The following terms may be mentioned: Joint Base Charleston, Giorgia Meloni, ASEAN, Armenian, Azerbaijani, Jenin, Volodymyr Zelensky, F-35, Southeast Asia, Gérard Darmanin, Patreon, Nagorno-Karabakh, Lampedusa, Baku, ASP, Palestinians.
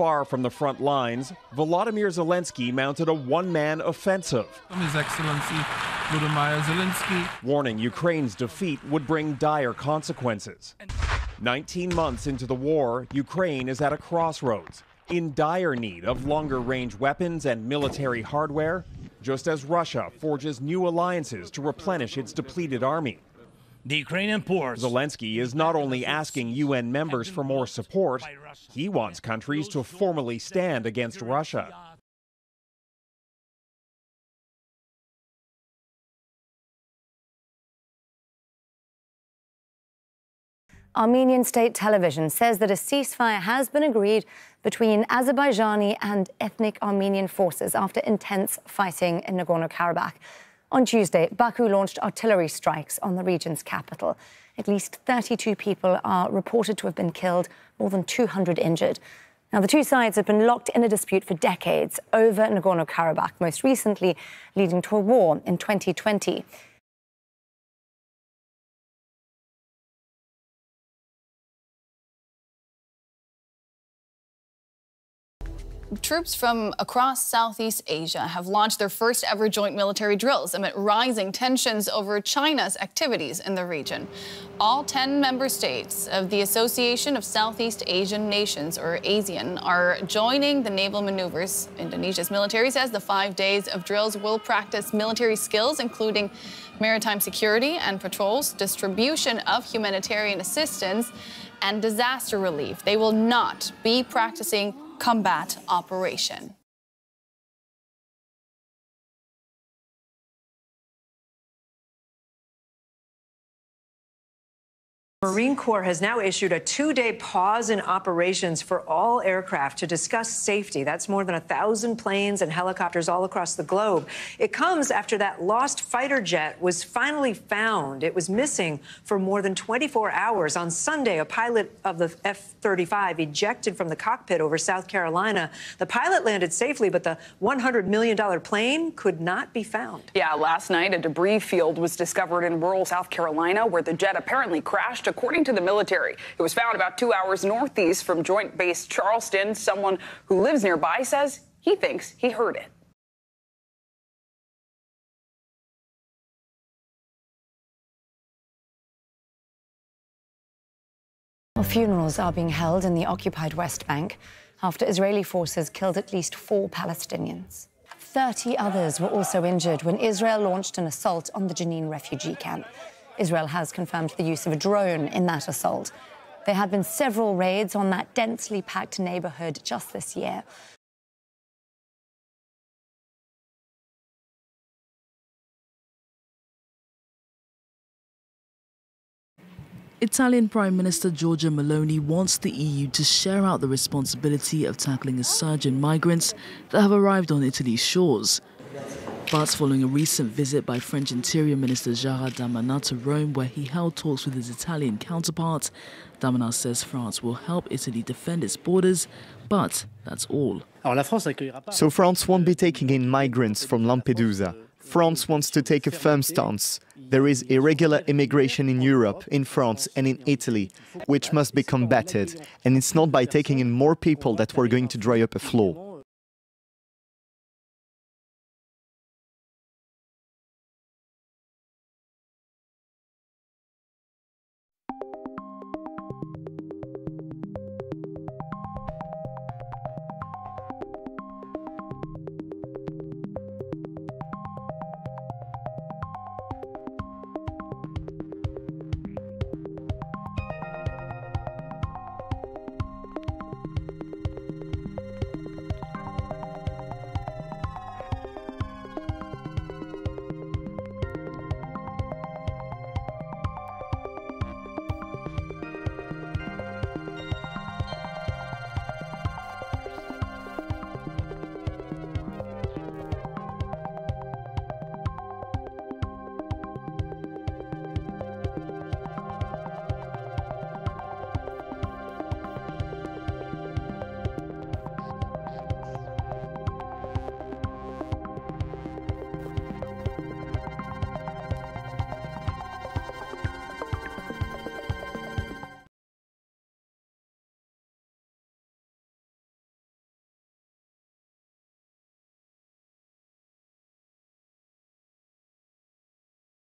far from the front lines, Volodymyr Zelensky mounted a one-man offensive. His Excellency Volodymyr Zelensky. Warning Ukraine's defeat would bring dire consequences. 19 months into the war, Ukraine is at a crossroads, in dire need of longer-range weapons and military hardware, just as Russia forges new alliances to replenish its depleted army. The Ukrainian poor. Zelensky is not only asking UN members for more support, he wants countries to formally stand against Russia. Armenian state television says that a ceasefire has been agreed between Azerbaijani and ethnic Armenian forces after intense fighting in Nagorno-Karabakh. On Tuesday, Baku launched artillery strikes on the region's capital. At least 32 people are reported to have been killed, more than 200 injured. Now, the two sides have been locked in a dispute for decades over Nagorno-Karabakh, most recently leading to a war in 2020. Troops from across Southeast Asia have launched their first-ever joint military drills amid rising tensions over China's activities in the region. All 10 member states of the Association of Southeast Asian Nations, or ASEAN, are joining the naval maneuvers. Indonesia's military says the 5 days of drills will practice military skills, including maritime security and patrols, distribution of humanitarian assistance, and disaster relief. They will not be practicing combat operation. Marine Corps has now issued a 2-day pause in operations for all aircraft to discuss safety. That's more than 1,000 planes and helicopters all across the globe. It comes after that lost fighter jet was finally found. It was missing for more than 24 hours. On Sunday, a pilot of the F-35 ejected from the cockpit over South Carolina. The pilot landed safely, but the $100 million plane could not be found. Yeah, last night, a debris field was discovered in rural South Carolina where the jet apparently crashed. According to the military, it was found about 2 hours northeast from Joint Base Charleston. Someone who lives nearby says he thinks he heard it. Well, funerals are being held in the occupied West Bank after Israeli forces killed at least 4 Palestinians. 30 others were also injured when Israel launched an assault on the Jenin refugee camp. Israel has confirmed the use of a drone in that assault. There have been several raids on that densely packed neighborhood just this year. Italian Prime Minister Giorgia Meloni wants the EU to share out the responsibility of tackling a surge in migrants that have arrived on Italy's shores. But following a recent visit by French Interior Minister Gérard Darmanin to Rome, where he held talks with his Italian counterpart, Darmanin says France will help Italy defend its borders, but that's all. So France won't be taking in migrants from Lampedusa. France wants to take a firm stance. There is irregular immigration in Europe, in France and in Italy, which must be combated. And it's not by taking in more people that we're going to dry up a floor.